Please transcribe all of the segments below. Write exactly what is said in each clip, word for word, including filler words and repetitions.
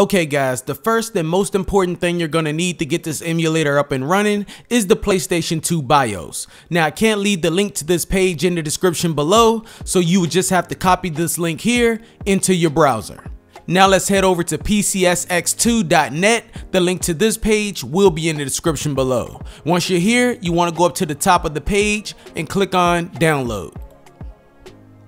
Okay guys, the first and most important thing you're gonna need to get this emulator up and running is the PlayStation two BIOS. Now I can't leave the link to this page in the description below, so you would just have to copy this link here into your browser. Now let's head over to p c s x two dot net. The link to this page will be in the description below. Once you're here, you wanna go up to the top of the page and click on download.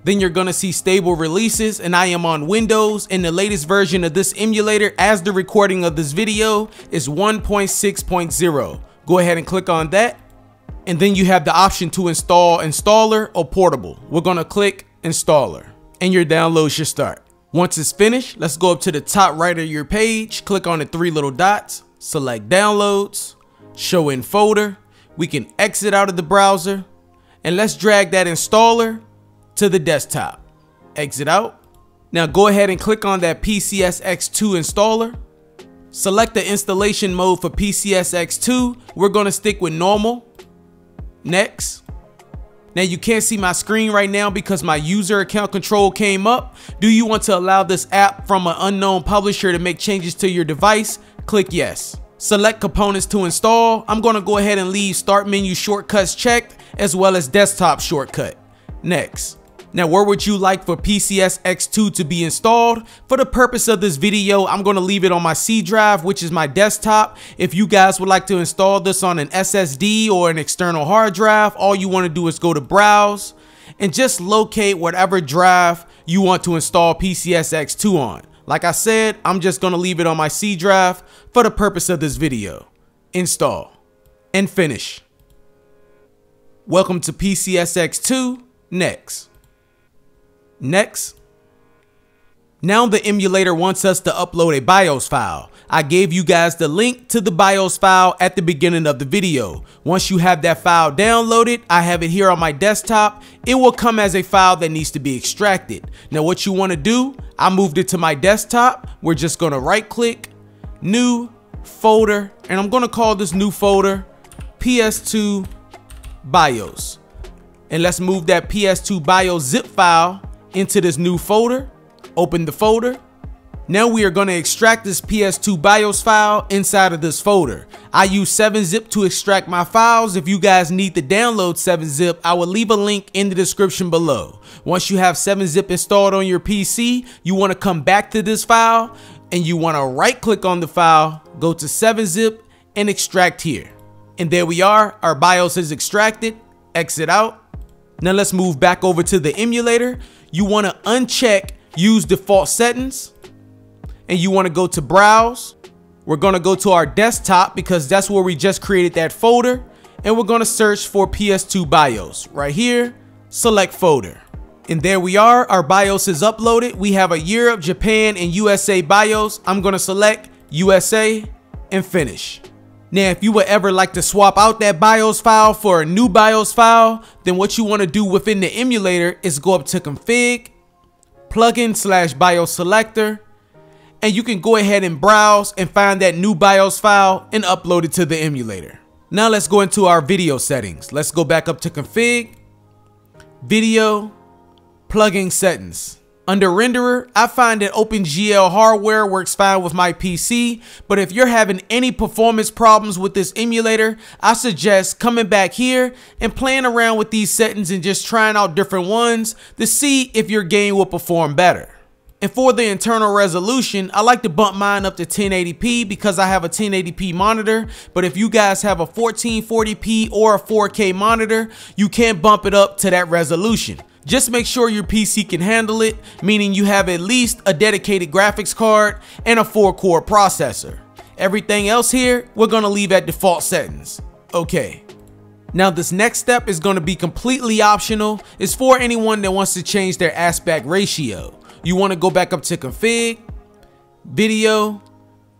Then you're gonna see stable releases, and I am on Windows, and the latest version of this emulator as the recording of this video is one point six point zero. Go ahead and click on that. And then you have the option to install installer or portable. We're gonna click installer and your download should start. Once it's finished, let's go up to the top right of your page, click on the three little dots, select downloads, show in folder. We can exit out of the browser and let's drag that installer to the desktop. Exit out. Now go ahead and click on that p c s x two installer. Select the installation mode for p c s x two. We're going to stick with normal. Next. Now you can't see my screen right now because my user account control came up. Do you want to allow this app from an unknown publisher to make changes to your device? Click yes. Select components to install. I'm going to go ahead and leave start menu shortcuts checked, as well as desktop shortcut. Next. Now, where would you like for p c s x two to be installed? For the purpose of this video, I'm going to leave it on my C drive, which is my desktop. If you guys would like to install this on an S S D or an external hard drive, all you want to do is go to browse and just locate whatever drive you want to install p c s x two on. Like I said, I'm just going to leave it on my C drive for the purpose of this video. Install and finish. Welcome to p c s x two. Next. Next. Now the emulator wants us to upload a BIOS file. I gave you guys the link to the BIOS file at the beginning of the video. Once you have that file downloaded, I have it here on my desktop. It will come as a file that needs to be extracted. Now what you want to do, I moved it to my desktop. We're just going to right click, new folder, and I'm going to call this new folder P S two BIOS. And let's move that P S two BIOS zip file into this new folder. Open the folder. Now we are going to extract this P S two BIOS file inside of this folder. I use seven zip to extract my files. If you guys need to download seven zip, I will leave a link in the description below. Once you have seven zip installed on your P C, you want to come back to this file and you want to right click on the file, go to seven zip and extract here. And there we are. Our BIOS is extracted. Exit out. Now let's move back over to the emulator. You want to uncheck use default settings and you want to go to browse. We're going to go to our desktop because that's where we just created that folder, and we're going to search for P S two BIOS right here. Select folder. And there we are. Our BIOS is uploaded. We have a Europe, Japan, and U S A BIOS. I'm going to select U S A and finish. Now, if you would ever like to swap out that BIOS file for a new BIOS file, then what you want to do within the emulator is go up to config, plugin slash BIOS selector, and you can go ahead and browse and find that new BIOS file and upload it to the emulator. Now let's go into our video settings. Let's go back up to config, video, plugin settings. Under renderer, I find that OpenGL hardware works fine with my P C, but if you're having any performance problems with this emulator, I suggest coming back here and playing around with these settings and just trying out different ones to see if your game will perform better. And for the internal resolution, I like to bump mine up to ten eighty p because I have a ten eighty p monitor, but if you guys have a fourteen forty p or a four K monitor, you can bump it up to that resolution. Just make sure your P C can handle it, meaning you have at least a dedicated graphics card and a four core processor. Everything else here, we're going to leave at default settings. Okay. Now this next step is going to be completely optional. It's for anyone that wants to change their aspect ratio. You want to go back up to config, video,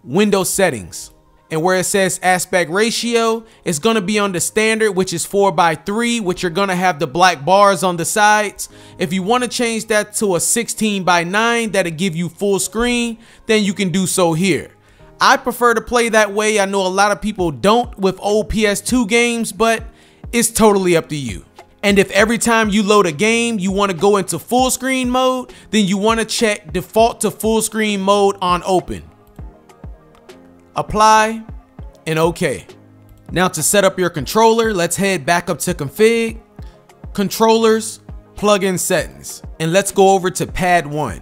window settings. And where it says aspect ratio, it's going to be on the standard, which is four by three, which you're going to have the black bars on the sides. If you want to change that to a sixteen by nine, that'll give you full screen, then you can do so here. I prefer to play that way. I know a lot of people don't with old P S two games, but it's totally up to you. And if every time you load a game, you want to go into full screen mode, then you want to check default to full screen mode on open. apply, and okay. Now to set up your controller, let's head back up to config, controllers, plugin settings, and let's go over to pad one.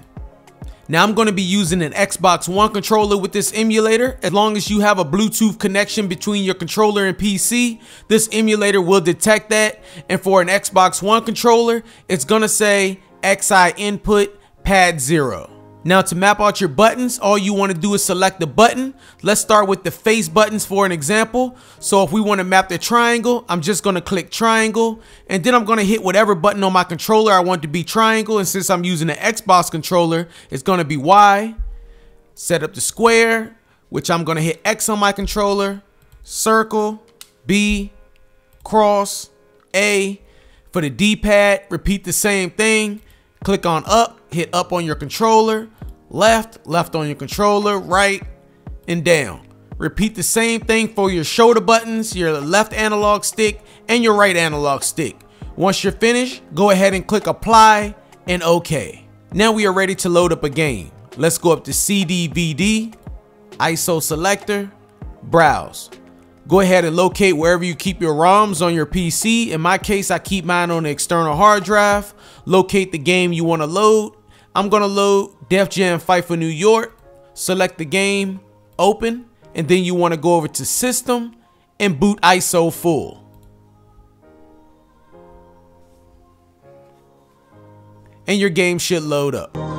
Now I'm going to be using an Xbox One controller with this emulator. As long as you have a Bluetooth connection between your controller and P C, this emulator will detect that. And for an Xbox One controller, it's going to say X I input pad zero. Now to map out your buttons, all you want to do is select the button. Let's start with the face buttons for an example. So if we want to map the triangle, I'm just going to click triangle, and then I'm going to hit whatever button on my controller I want to be triangle. And since I'm using an Xbox controller, it's going to be Y. Set up the square, which I'm going to hit X on my controller, circle, B, cross, A. For the D-pad, repeat the same thing. Click on up, hit up on your controller, left, left on your controller, right, and down. Repeat the same thing for your shoulder buttons, your left analog stick, and your right analog stick. Once you're finished, go ahead and click apply and okay. Now we are ready to load up a game. Let's go up to C D V D, I S O selector, browse. Go ahead and locate wherever you keep your ROMs on your P C. In my case, I keep mine on the external hard drive. Locate the game you want to load. I'm going to load Def Jam Fight for New York. Select the game, open, and then you want to go over to System and boot I S O full. And your game should load up.